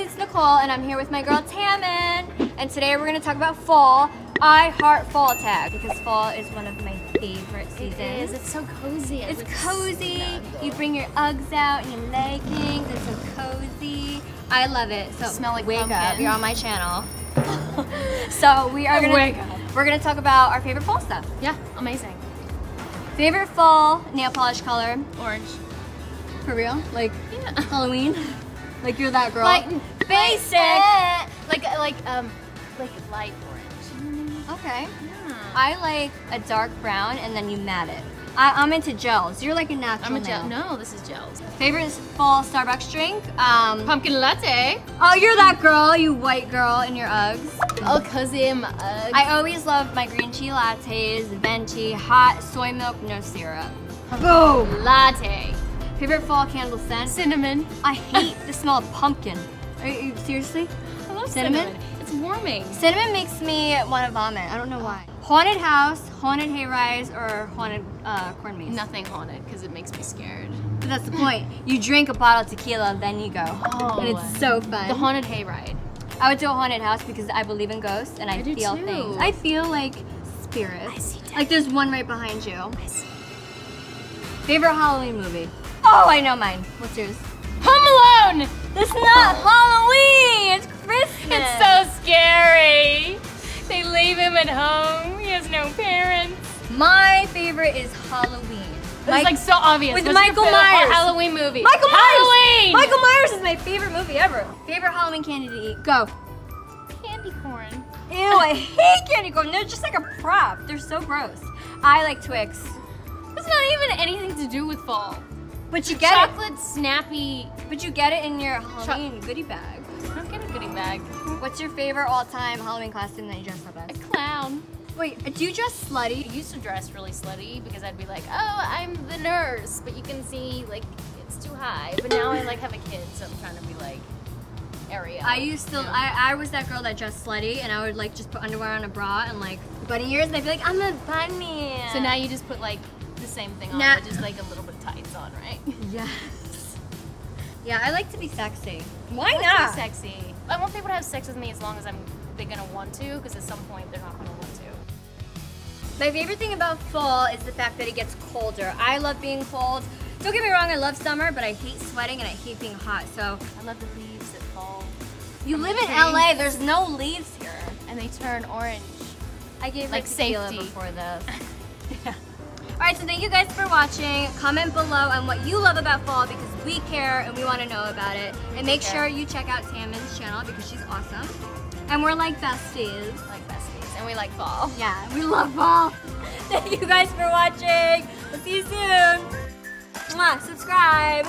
it's Nicole and I'm here with my girl Tammin. And today we're gonna talk about fall. I heart fall tag because fall is one of my favorite seasons. It is, it's so cozy. It's cozy. You bring your Uggs out and your leggings, it's so cozy. I love it. So smell like pumpkin. Wake up, you're on my channel. So we're gonna talk about our favorite fall stuff. Yeah, amazing. Favorite fall nail polish color? Orange. For real? Like yeah. Halloween? Like you're that girl? Like basic. Like light orange. Okay. Yeah. I like a dark brown and then you mat it. I'm into gels. You're like a natural. I'm a gel. No, this is gels. Favorite fall Starbucks drink? Pumpkin latte. Oh, you're that girl, you white girl in your Uggs. Oh, cozy in my Uggs. I always love my green tea lattes, venti, hot, soy milk, no syrup. Boom! Latte. Favorite fall candle scent? Cinnamon. I hate the smell of pumpkin. Are you seriously? I love cinnamon. It's warming. Cinnamon makes me want to vomit. I don't know why. Haunted house, haunted hayrise, or haunted corn maze? Nothing haunted because it makes me scared. But that's the point. You drink a bottle of tequila, then you go. Oh. And it's so fun. The haunted hayride. I would do a haunted house because I believe in ghosts and I feel things. I feel like spirits. I see death. Like there's one right behind you. I see. Favorite Halloween movie? Oh, I know mine. What's yours? Home Alone! That's not Halloween! It's Christmas! It's so scary! They leave him at home. He has no parents. My favorite is Halloween. It's like so obvious. With Michael Myers. Halloween movie. Michael Myers! Halloween! Michael Myers is my favorite movie ever. Favorite Halloween candy to eat? Go. Candy corn. Ew, I hate candy corn. They're just like a prop. They're so gross. I like Twix. That's not even anything to do with fall. But you get chocolate, snappy. But you get it in your Halloween goodie bag. I don't get a goodie bag. What's your favorite all-time Halloween costume that you dress up as? A clown. Wait, do you dress slutty? I used to dress really slutty because I'd be like, oh, I'm the nurse, but you can see like it's too high. But now I like have a kid, so I'm trying to be like Ariel. I used to, I was that girl that dressed slutty, and I would like just put underwear on a bra and like bunny ears, and I'd be like, I'm a bunny. So now you just put like the same thing on, but just like a little bit of tights on, right? Yes. Yeah, I like to be sexy. Why not? To be sexy. I want people to have sex with me as long as they're gonna want to, because at some point they're not gonna want to. My favorite thing about fall is the fact that it gets colder. I love being cold. Don't get me wrong, I love summer, but I hate sweating and I hate being hot. So I love the leaves that fall. You live in LA. There's no leaves here, and they turn orange. I gave like tequila before this. Yeah. All right, so thank you guys for watching. Comment below on what you love about fall because we care and we want to know about it. And make sure you check out Tammin's channel because she's awesome. And we're like besties. Like besties, and we like fall. Yeah, we love fall. Thank you guys for watching. We'll see you soon. Mwah, subscribe.